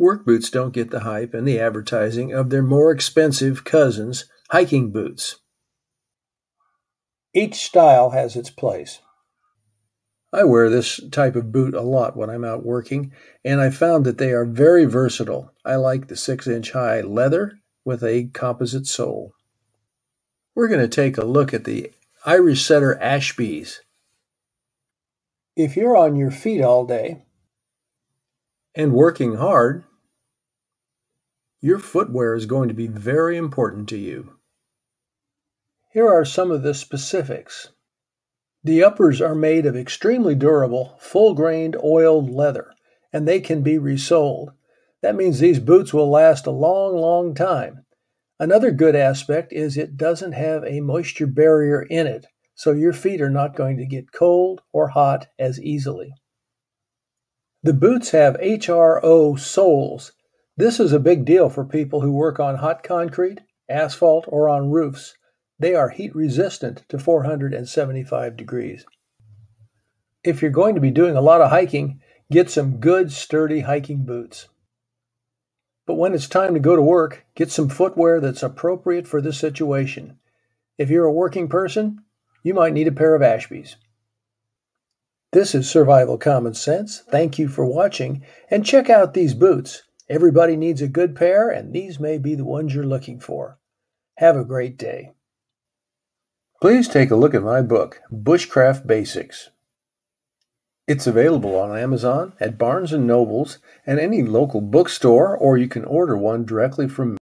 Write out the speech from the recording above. Work boots don't get the hype and the advertising of their more expensive cousins, hiking boots. Each style has its place. I wear this type of boot a lot when I'm out working, and I found that they are very versatile. I like the 6-inch high leather with a composite sole. We're going to take a look at the Irish Setter Ashbys. If you're on your feet all day and working hard, your footwear is going to be very important to you. Here are some of the specifics. The uppers are made of extremely durable, full-grained oiled leather, and they can be resoled. That means these boots will last a long, long time. Another good aspect is it doesn't have a moisture barrier in it, so your feet are not going to get cold or hot as easily. The boots have HRO soles. This is a big deal for people who work on hot concrete, asphalt, or on roofs. They are heat resistant to 475 degrees. If you're going to be doing a lot of hiking, get some good, sturdy hiking boots. But when it's time to go to work, get some footwear that's appropriate for the situation. If you're a working person, you might need a pair of Ashbys. This is Survival Common Sense. Thank you for watching, and check out these boots. Everybody needs a good pair, and these may be the ones you're looking for. Have a great day. Please take a look at my book, Bushcraft Basics. It's available on Amazon, at Barnes & Nobles, and any local bookstore, or you can order one directly from me.